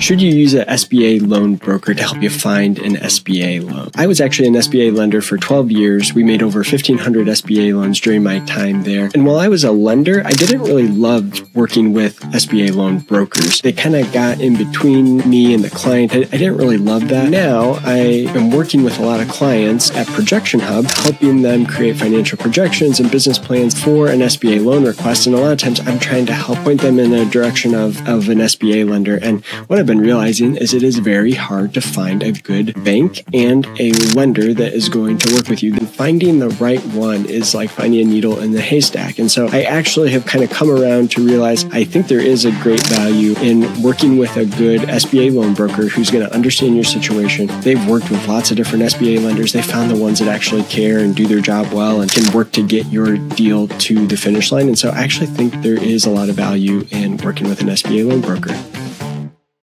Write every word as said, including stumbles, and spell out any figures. Should you use an S B A loan broker to help you find an S B A loan? I was actually an S B A lender for twelve years. We made over fifteen hundred S B A loans during my time there. And while I was a lender, I didn't really love working with S B A loan brokers. They kind of got in between me and the client. I, I didn't really love that. Now I am working with a lot of clients at Projection Hub, helping them create financial projections and business plans for an S B A loan request. And a lot of times I'm trying to help point them in the direction of, of an S B A lender. And what I've been realizing is it is very hard to find a good bank and a lender that is going to work with you. And finding the right one is like finding a needle in the haystack. And so I actually have kind of come around to realize I think there is a great value in working with a good S B A loan broker who's going to understand your situation. They've worked with lots of different S B A lenders. They found the ones that actually care and do their job well and can work to get your deal to the finish line. And so I actually think there is a lot of value in working with an S B A loan broker.